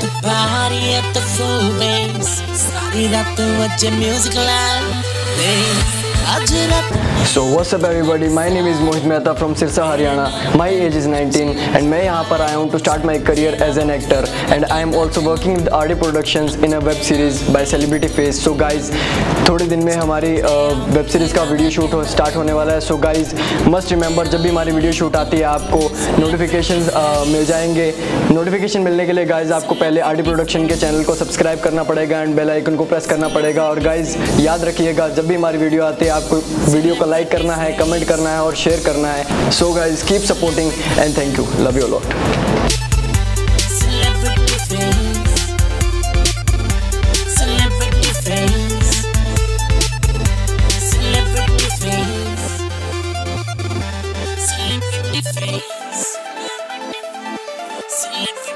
place, the party at the full bass. Started up to watch a musical live. So what's up everybody, my name is Mohit Mehta from Sirsa, Haryana. My age is 19 and I am here to start my career as an actor, and I am also working with RD Productions in a web series by Celebrity Face. So guys, थोड़े दिन में हमारी web series का video shoot start होने वाला है. So guys must remember, जब भी हमारी वीडियो शूट आती है आपको नोटिफिकेशन मिल जाएंगे. नोटिफिकेशन मिलने के लिए गाइज आपको पहले RD Production के चैनल को सब्सक्राइब करना पड़ेगा एंड बेल आइकन को प्रेस करना पड़ेगा. और गाइज याद रखिएगा, जब भी हमारी वीडियो आती है आपको वीडियो को लाइक करना है, कमेंट करना है और शेयर करना है. So guys keep supporting and thank you, love you lot. Celebrity Face.